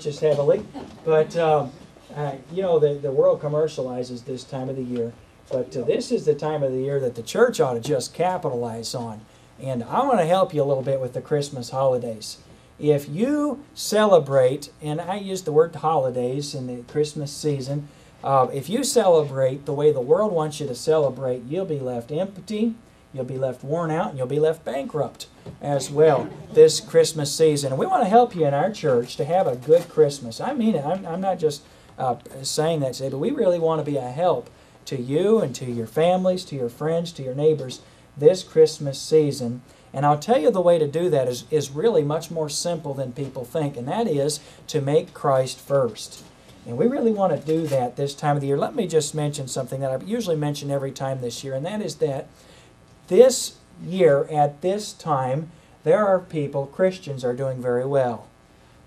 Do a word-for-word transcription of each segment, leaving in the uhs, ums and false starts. purchased heavily. But, um, uh, you know, the, the world commercializes this time of the year. But uh, this is the time of the year that the church ought to just capitalize on. And I want to help you a little bit with the Christmas holidays. If you celebrate, and I use the word holidays in the Christmas season, uh, if you celebrate the way the world wants you to celebrate, you'll be left empty, you'll be left worn out, and you'll be left bankrupt as well this Christmas season. And we want to help you in our church to have a good Christmas. I mean it. I'm, I'm not just uh, saying that today, but we really want to be a help to you and to your families, to your friends, to your neighbors this Christmas season. And I'll tell you the way to do that is, is really much more simple than people think, and that is to make Christ first. And we really want to do that this time of the year. Let me just mention something that I usually mention every time this year, and that is that this year at this time, there are people, Christians are doing very well.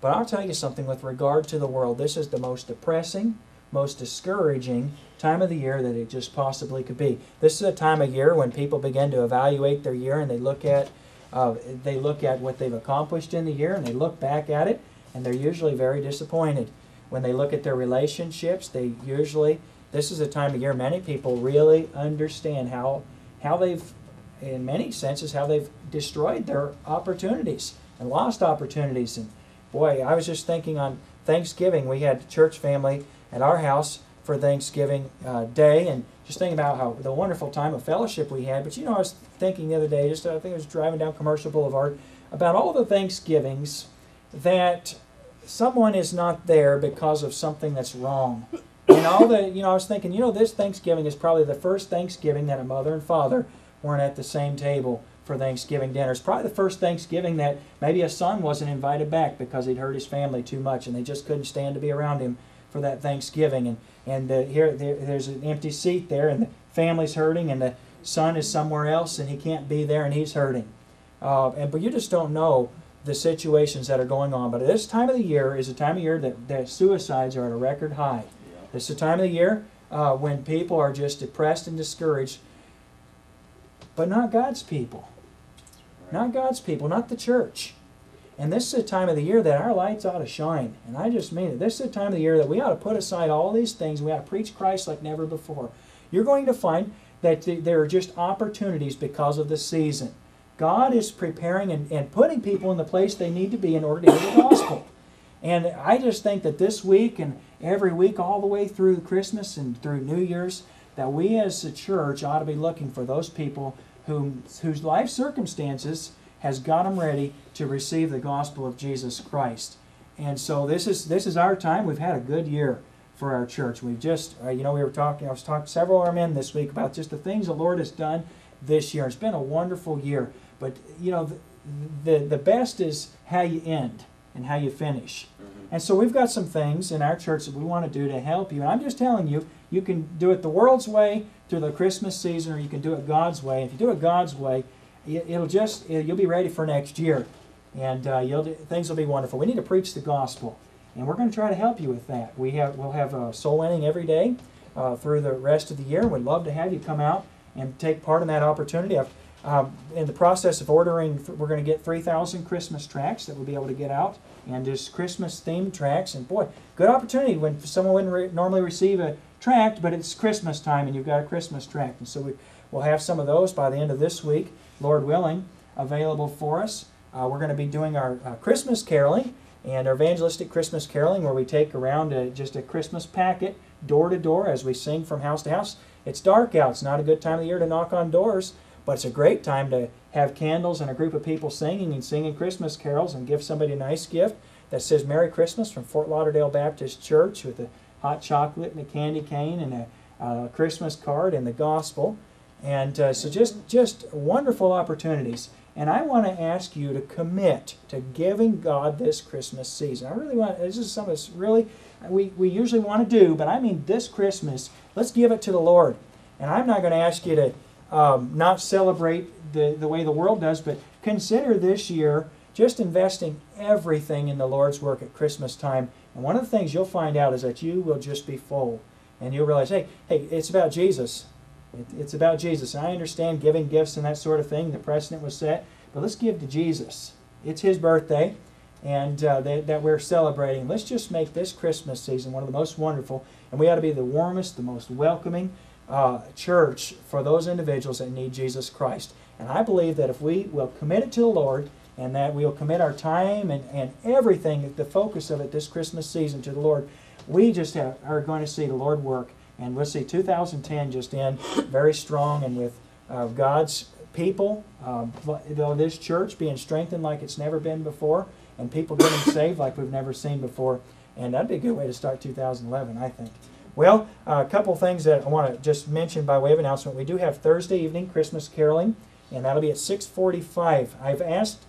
But I'll tell you something with regard to the world. This is the most depressing, most discouraging time of the year that it just possibly could be. This is a time of year when people begin to evaluate their year, and they look at uh, they look at what they've accomplished in the year, and they look back at it, and they're usually very disappointed. When they look at their relationships, they usually, this is a time of year many people really understand how how they've, in many senses, how they've destroyed their opportunities and lost opportunities. And boy, I was just thinking on Thanksgiving, we had a church family at our house for Thanksgiving uh, Day, and just thinking about how the wonderful time of fellowship we had. But you know, I was thinking the other day, just I think I was driving down Commercial Boulevard, about all the Thanksgivings that someone is not there because of something that's wrong. And all the, you know, I was thinking, you know, this Thanksgiving is probably the first Thanksgiving that a mother and father weren't at the same table for Thanksgiving dinner. It's probably the first Thanksgiving that maybe a son wasn't invited back because he'd hurt his family too much, and they just couldn't stand to be around him for that Thanksgiving. And and the, here there, there's an empty seat there, and the family's hurting, and the son is somewhere else, and he can't be there, and he's hurting. Uh, and but you just don't know the situations that are going on. But this time of the year is a time of year that, that suicides are at a record high. Yeah. This is a time of the year uh, when people are just depressed and discouraged, but not God's people. Right. Not God's people, not the church. And this is a time of the year that our lights ought to shine. And I just mean it. This is a time of the year that we ought to put aside all these things. We ought to preach Christ like never before. You're going to find that th there are just opportunities because of the season. God is preparing and, and putting people in the place they need to be in order to hear the gospel. And I just think that this week and every week all the way through Christmas and through New Year's, that we as the church ought to be looking for those people whom, whose life circumstances has got them ready to receive the gospel of Jesus Christ. And so this is this is our time. We've had a good year for our church. We've just, uh, you know, we were talking, I was talking to several of our men this week about just the things the Lord has done this year. It's been a wonderful year. But, you know, the, the, the best is how you end and how you finish. Mm-hmm. And so we've got some things in our church that we want to do to help you. And I'm just telling you, you can do it the world's way through the Christmas season, or you can do it God's way. If you do it God's way, it'll just, you'll be ready for next year, and uh, you'll do, things will be wonderful. We need to preach the gospel, and we're going to try to help you with that. We have, we'll have uh, soul winning every day uh, through the rest of the year. We'd love to have you come out and take part in that opportunity. I've, um, in the process of ordering, we're going to get three thousand Christmas tracts that we'll be able to get out, and just Christmas-themed tracts. And boy, good opportunity when someone wouldn't re normally receive a tract, but it's Christmas time, and you've got a Christmas tract. And so we, we'll have some of those by the end of this week, Lord willing, available for us. Uh, we're going to be doing our uh, Christmas caroling and our evangelistic Christmas caroling, where we take around a, just a Christmas packet door to door as we sing from house to house. It's dark out. It's not a good time of the year to knock on doors, but it's a great time to have candles and a group of people singing and singing Christmas carols, and give somebody a nice gift that says Merry Christmas from Fort Lauderdale Baptist Church, with a hot chocolate and a candy cane and a uh, Christmas card and the gospel. And uh, so just, just wonderful opportunities. And I want to ask you to commit to giving God this Christmas season. I really want, this is something that's really, we, we usually want to do, but I mean this Christmas, let's give it to the Lord. And I'm not going to ask you to um, not celebrate the, the way the world does, but consider this year just investing everything in the Lord's work at Christmas time. And one of the things you'll find out is that you will just be full. And you'll realize, hey, hey, it's about Jesus. It's about Jesus. And I understand giving gifts and that sort of thing. The precedent was set. But let's give to Jesus. It's His birthday. and uh, that, that we're celebrating. Let's just make this Christmas season one of the most wonderful, and we ought to be the warmest, the most welcoming uh, church for those individuals that need Jesus Christ. And I believe that if we will commit it to the Lord, and that we'll commit our time and, and everything, the focus of it this Christmas season to the Lord, we just have, are going to see the Lord work. And we'll see two thousand ten just end very strong, and with uh, God's people, um, this church being strengthened like it's never been before, and people getting saved like we've never seen before. And that'd be a good way to start two thousand eleven, I think. Well, uh, a couple things that I want to just mention by way of announcement. We do have Thursday evening Christmas caroling, and that'll be at six forty-five. I've asked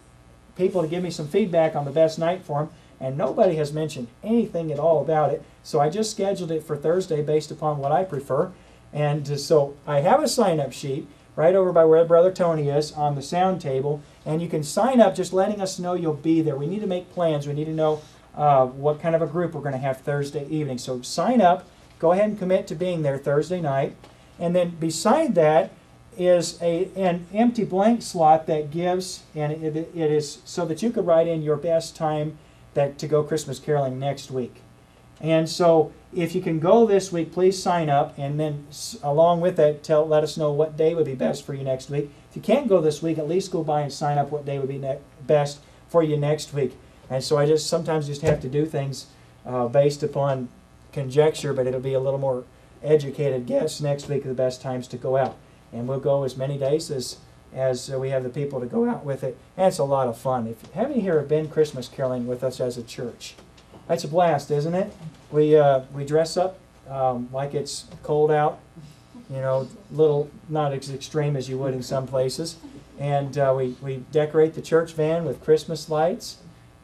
people to give me some feedback on the best night for them, and nobody has mentioned anything at all about it. So I just scheduled it for Thursday based upon what I prefer. And so I have a sign-up sheet right over by where Brother Tony is on the sound table, and you can sign up just letting us know you'll be there. We need to make plans. We need to know uh, what kind of a group we're going to have Thursday evening. So sign up. Go ahead and commit to being there Thursday night. And then beside that is a, an empty blank slot that gives, and it, it is so that you could write in your best time that to go Christmas caroling next week. And so if you can go this week, please sign up, and then along with that, tell, let us know what day would be best for you next week. If you can't go this week, at least go by and sign up what day would be best for you next week. And so I just sometimes just have to do things uh, based upon conjecture, but it'll be a little more educated guess next week of the best times to go out. And we'll go as many days as, as we have the people to go out with it. And it's a lot of fun. If, have you here been Christmas caroling with us as a church? That's a blast, isn't it? We, uh, we dress up um, like it's cold out, you know, little, not as extreme as you would in some places. And uh, we, we decorate the church van with Christmas lights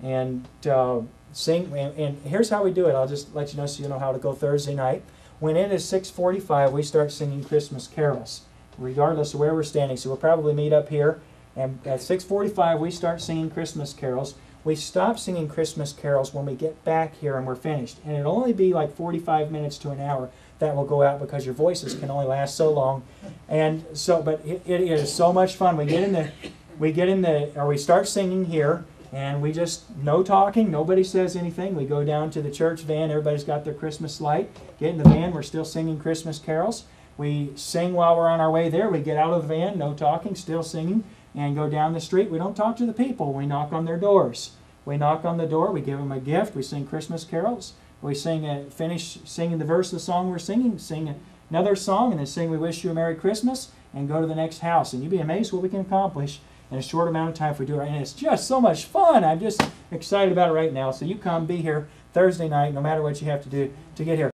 and uh, sing. And, and here's how we do it. I'll just let you know so you know how to go Thursday night. When it is six forty-five, we start singing Christmas carols, regardless of where we're standing. So we'll probably meet up here, and at six forty-five we start singing Christmas carols. We stop singing Christmas carols when we get back here and we're finished. And it'll only be like forty-five minutes to an hour that will go out, because your voices can only last so long. And so, but it, it is so much fun. We get in the, we get in the, or we start singing here, and we just, no talking, nobody says anything. We go down to the church van, everybody's got their Christmas light. Get in the van, we're still singing Christmas carols. We sing while we're on our way there. We get out of the van, no talking, still singing, and go down the street. We don't talk to the people. We knock on their doors. We knock on the door. We give them a gift. We sing Christmas carols. We sing a, finish singing the verse of the song we're singing, sing another song, and then sing We Wish You a Merry Christmas, and go to the next house. And you'd be amazed what we can accomplish in a short amount of time if we do it right. And it's just so much fun. I'm just excited about it right now. So you come, be here Thursday night, no matter what you have to do to get here.